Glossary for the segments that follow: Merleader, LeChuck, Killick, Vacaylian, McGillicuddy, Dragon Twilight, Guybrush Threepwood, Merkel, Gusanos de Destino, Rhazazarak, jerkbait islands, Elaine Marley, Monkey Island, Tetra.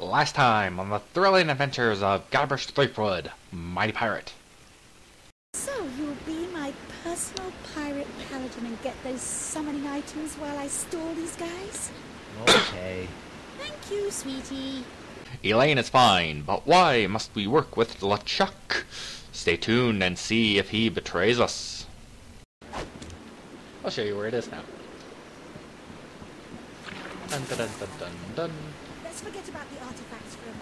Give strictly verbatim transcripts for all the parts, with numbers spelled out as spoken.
Last time on the thrilling adventures of Guybrush Threepwood, Mighty Pirate. So you'll be my personal pirate paladin and get those summoning items while I stall these guys? Okay. Thank you, sweetie. Elaine is fine, but why must we work with LeChuck? Stay tuned and see if he betrays us. I'll show you where it is now. Dun dun dun dun dun. Let's forget about the artifacts for a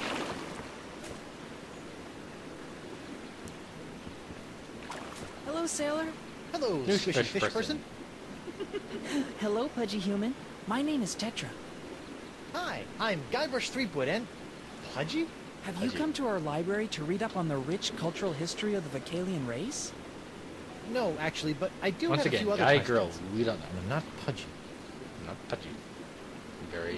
moment. Hello, sailor. Hello, new squishy fish, fish person. person. Hello, pudgy human. My name is Tetra. Hi, I'm Guybrush Threepwood and Pudgy? Have pudgy. you come to our library to read up on the rich cultural history of the Vacaylian race? No, actually, but I do Once have again, a few other guy, girl, we don't know. I'm not pudgy. I'm not pudgy. Very...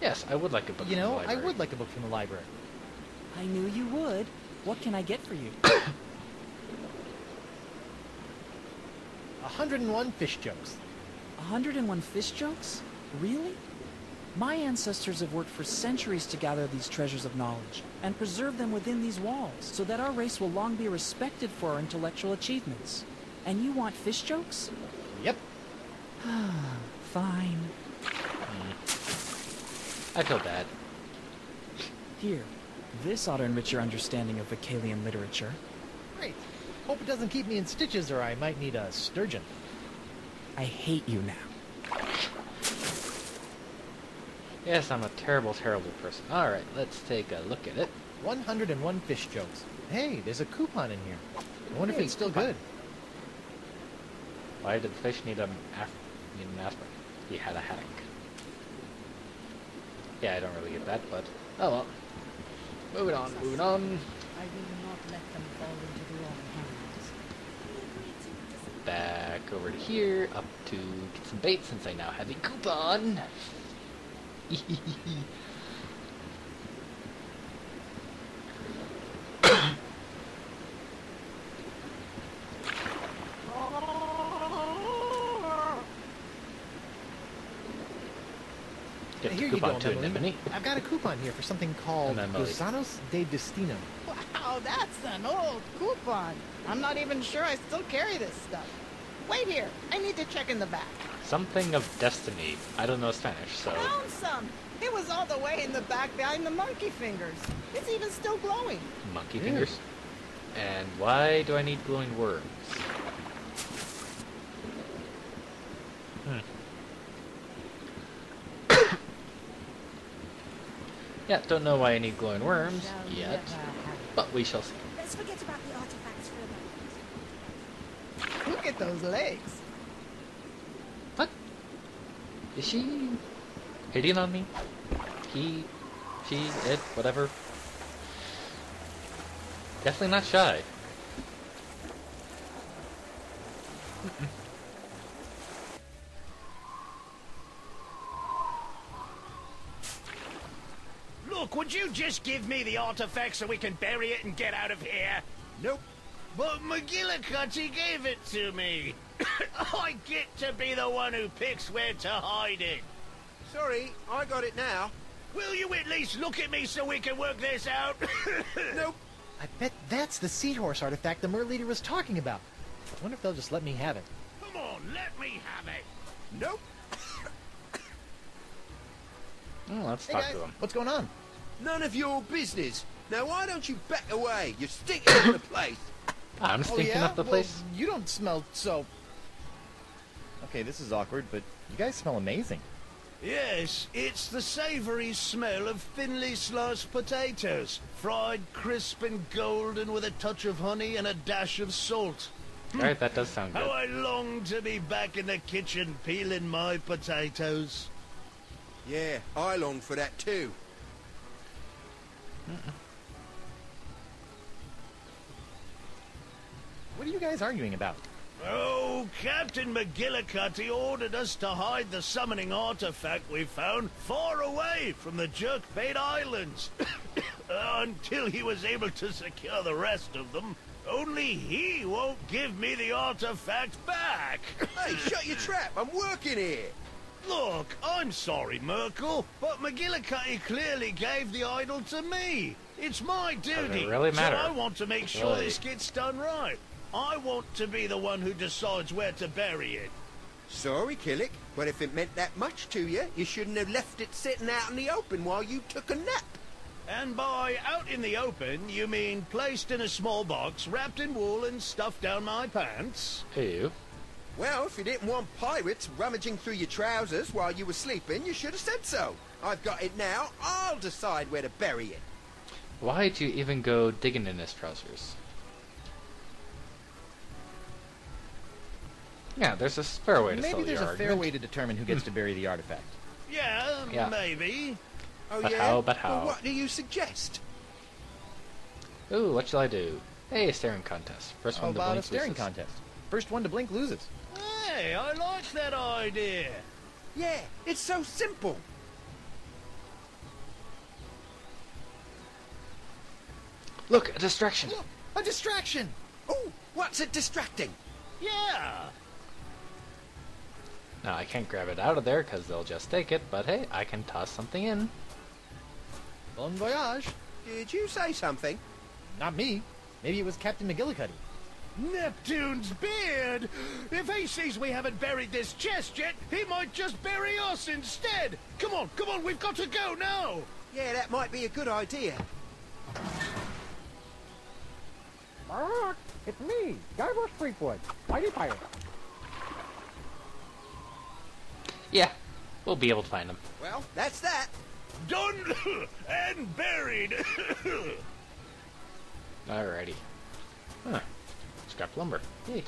Yes, I would like a book you from know, the library. You know, I would like a book from the library. I knew you would. What can I get for you? one hundred and one fish jokes. one hundred and one fish jokes? Really? My ancestors have worked for centuries to gather these treasures of knowledge and preserve them within these walls so that our race will long be respected for our intellectual achievements. And you want fish jokes? Yep. Fine. I feel bad. Here, this ought to enrich your understanding of Vacaylian literature. Great. Hope it doesn't keep me in stitches or I might need a sturgeon. I hate you now. Yes, I'm a terrible, terrible person. Alright, let's take a look at it. one hundred and one fish jokes. Hey, there's a coupon in here. I wonder hey, if it's still coupon. good. Why did the fish need, a af need an aspirin? He had a headache. Yeah, I don't really get that, but... Oh well. Moving on, moving on. I will not let them fall into the wrong hands. Back over to here, up to get some bait since I now have a coupon. Get here you go, Melanie. I've got a coupon here for something called Gusanos de Destino. Wow, that's an old coupon. I'm not even sure I still carry this stuff. Wait here. I need to check in the back. Something of destiny. I don't know Spanish, so... Found some! It was all the way in the back behind the monkey fingers. It's even still glowing. Monkey fingers? Mm. And why do I need glowing worms? Hmm. Yeah, don't know why I need glowing worms yet, but we shall see. Let's forget about the artifacts for a moment. Look at those legs! Is she hitting on me? He, she, it, whatever. Definitely not shy. Look, would you just give me the artifact so we can bury it and get out of here? Nope. But McGillicuddy gave it to me. I get to be the one who picks where to hide it. Sorry, I got it now. Will you at least look at me so we can work this out? Nope. I bet that's the seahorse artifact the Merleader was talking about. I wonder if they'll just let me have it. Come on, let me have it. Nope. Oh, let's hey talk guys, to him. What's going on? None of your business. Now why don't you back away? You're stinking up the place. I'm stinking oh, yeah? up the well, place? You don't smell so... Okay, this is awkward, but you guys smell amazing. Yes, it's the savory smell of thinly sliced potatoes. Fried, crisp, and golden with a touch of honey and a dash of salt. Alright, that does sound good. How I long to be back in the kitchen peeling my potatoes. Yeah, I long for that too. Mm-mm. What are you guys arguing about? Oh, Captain McGillicuddy ordered us to hide the summoning artifact we found far away from the jerkbait islands. Until he was able to secure the rest of them. Only he won't give me the artifact back. Hey, shut your trap. I'm working here. Look, I'm sorry, Merkel, but McGillicuddy clearly gave the idol to me. It's my duty. It really matter. So I want to make sure really. this gets done right. I want to be the one who decides where to bury it. Sorry, Killick, but if it meant that much to you, you shouldn't have left it sitting out in the open while you took a nap. And by out in the open, you mean placed in a small box, wrapped in wool and stuffed down my pants? Hey, you. Well, if you didn't want pirates rummaging through your trousers while you were sleeping, you should have said so. I've got it now. I'll decide where to bury it. Why'd you even go digging in his trousers? Yeah, there's a fair way to sell the argument. Maybe there's a fair way to determine who gets to bury the artifact. Yeah, yeah. maybe. Oh, but yeah? how, but how? Well, what do you suggest? Ooh, what shall I do? Hey, staring contest. First one to blink loses. How about a staring contest? First one to blink loses. Hey, I like that idea. Yeah, it's so simple. Look, a distraction. Look, a distraction. Ooh, what's it distracting? Yeah. Now, I can't grab it out of there because they'll just take it, but hey, I can toss something in. Bon voyage. Did you say something? Not me. Maybe it was Captain McGillicuddy. Neptune's beard! If he sees we haven't buried this chest yet, he might just bury us instead! Come on, come on, we've got to go now! Yeah, that might be a good idea. Mark, it's me, Guybrush Threepwood, mighty pirate. Yeah, we'll be able to find them. Well, that's that. Done and buried. Alrighty. Huh. Scrap lumber. Yay.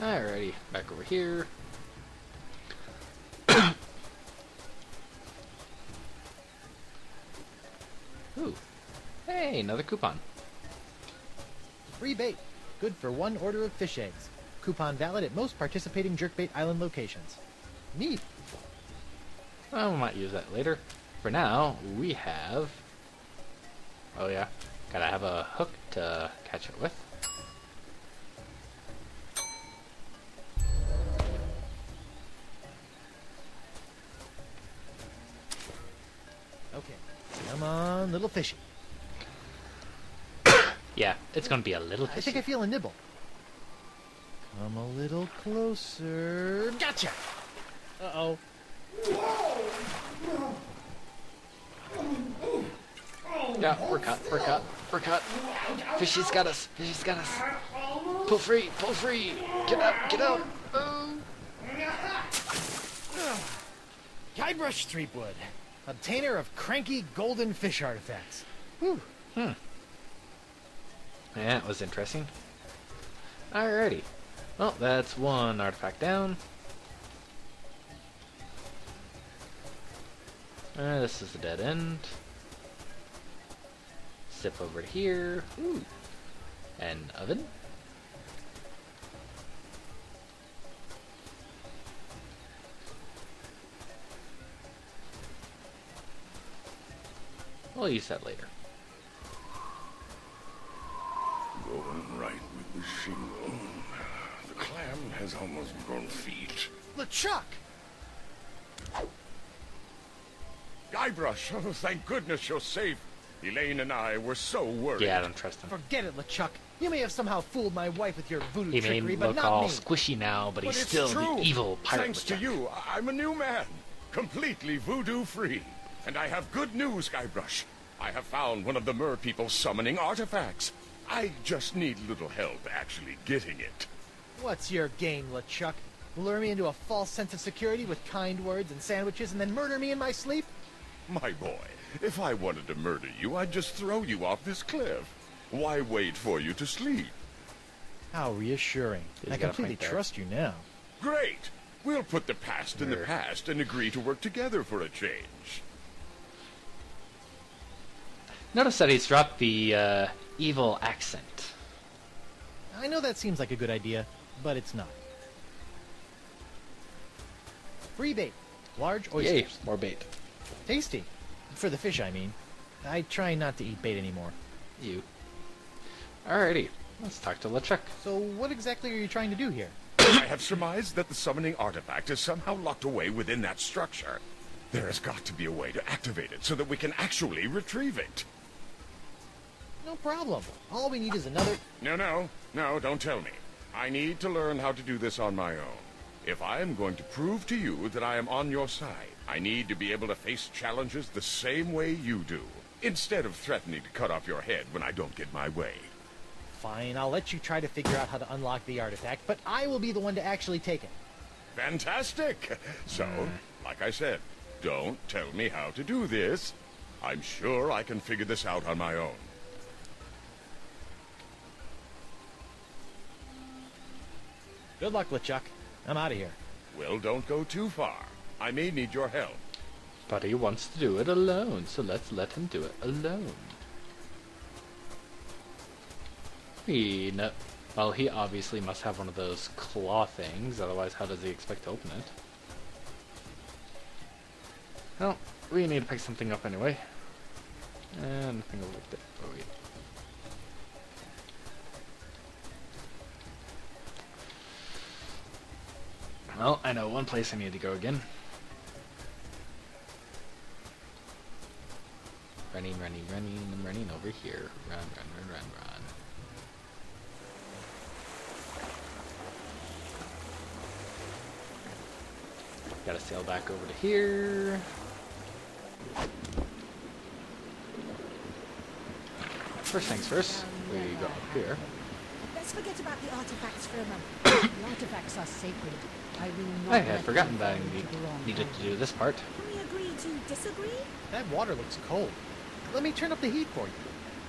Alrighty, back over here. Ooh. Hey, another coupon. Free bait. Good for one order of fish eggs. Coupon valid at most participating jerkbait island locations. Neat. I might use that later. For now, we have... Oh yeah, gotta have a hook to catch it with. Okay, come on, little fishy. Yeah, it's gonna be a little fishy. I think I feel a nibble. Come a little closer. Gotcha! Uh-oh. Yeah, we're cut, we're cut, we're cut. Fishy's got us, fishy's got us. Pull free, pull free. Get out, get out. Oh. Guybrush Threepwood, obtainer of cranky golden fish artifacts. Whew. Hmm. Yeah, that was interesting. Alrighty. Well, that's one artifact down. Uh, this is the dead end. Zip over here. Ooh. An oven. We'll use that later. Going right with the shingle. The clam has almost grown feet. LeChuck! Guybrush, oh, thank goodness you're safe. Elaine and I were so worried. Yeah, I don't trust him. Forget it, LeChuck. You may have somehow fooled my wife with your voodoo he trickery, but not me. He may look all squishy now, but, but he's still true. the evil pirate. Thanks LeChuck. to you, I'm a new man. Completely voodoo-free. And I have good news, Guybrush. I have found one of the merpeople's summoning artifacts. I just need a little help actually getting it. What's your game, LeChuck? Lure me into a false sense of security with kind words and sandwiches and then murder me in my sleep? My boy, if I wanted to murder you, I'd just throw you off this cliff. Why wait for you to sleep? How reassuring. I completely trust you now. Great! We'll put the past in the past and agree to work together for a change. Notice that he's dropped the, uh, evil accent. I know that seems like a good idea, but it's not. Free bait. Large oysters. Yay, more bait. Tasty. For the fish, I mean. I try not to eat bait anymore. You. Alrighty. Let's talk to LeChuck. So what exactly are you trying to do here? I have surmised that the summoning artifact is somehow locked away within that structure. There has got to be a way to activate it so that we can actually retrieve it. No problem. All we need is another... No, no. No, don't tell me. I need to learn how to do this on my own. If I am going to prove to you that I am on your side, I need to be able to face challenges the same way you do, instead of threatening to cut off your head when I don't get my way. Fine, I'll let you try to figure out how to unlock the artifact, but I will be the one to actually take it. Fantastic! So, like I said, don't tell me how to do this. I'm sure I can figure this out on my own. Good luck, LeChuck. I'm out of here. Well, don't go too far. I may need your help. But he wants to do it alone, so let's let him do it alone. He no well, he obviously must have one of those claw things, otherwise how does he expect to open it? Well, we need to pick something up anyway. And nothing over like that. Oh yeah. Well, I know one place I need to go again. Running, running, running, I'm running over here. Run, run, run, run, run. Gotta sail back over to here. First things first, we go up here. Let's forget about the artifacts for a moment. The artifacts are sacred. I, I had forgotten that I needed to do this part. Can we agree to disagree? That water looks cold. Let me turn up the heat for you.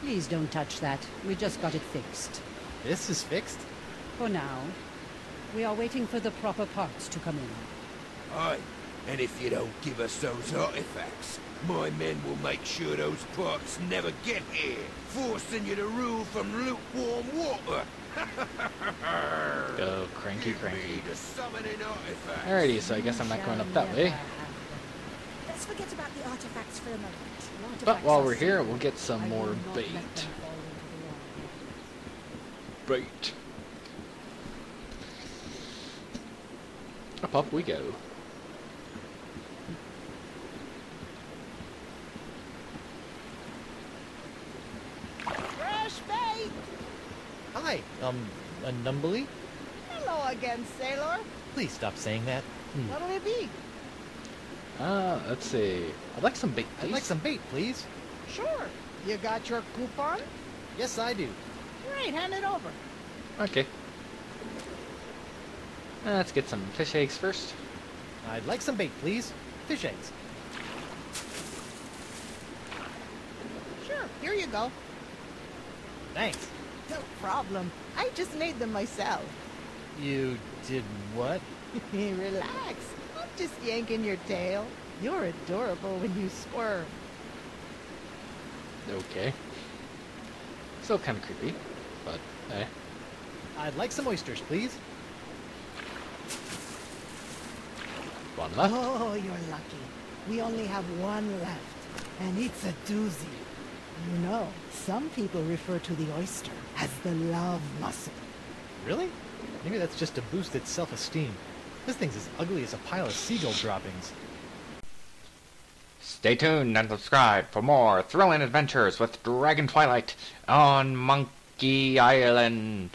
Please don't touch that. We just got it fixed. This is fixed? For now. We are waiting for the proper parts to come in. Aye. And if you don't give us those artifacts, my men will make sure those parts never get here, forcing you to rule from lukewarm water. Go cranky, cranky. Alrighty, so I guess I'm not going up that way. Let's forget about the artifacts for a moment. But while we're here, we'll get some more bait. Bait. Up, up we go. Fresh bait. Hi, um, Anumbly? Hello again, sailor. Please stop saying that. Hmm. What'll it be? Ah, let's see. I'd like some bait, please. I'd like some bait, please. Sure. You got your coupon? Yes, I do. Great, hand it over. Okay. Let's get some fish eggs first. I'd like some bait, please. Fish eggs. Sure, here you go. Thanks. No problem. I just made them myself. You did what? Relax. I'm just yanking your tail. You're adorable when you swerve. Okay. Still kind of creepy, but eh. I'd like some oysters, please. One left. Oh, you're lucky. We only have one left, and it's a doozy. You know, some people refer to the oyster as the love muscle. Really? Maybe that's just to boost its self-esteem. This thing's as ugly as a pile of seagull droppings. Stay tuned and subscribe for more thrilling adventures with Dragon Twilight on Monkey Island.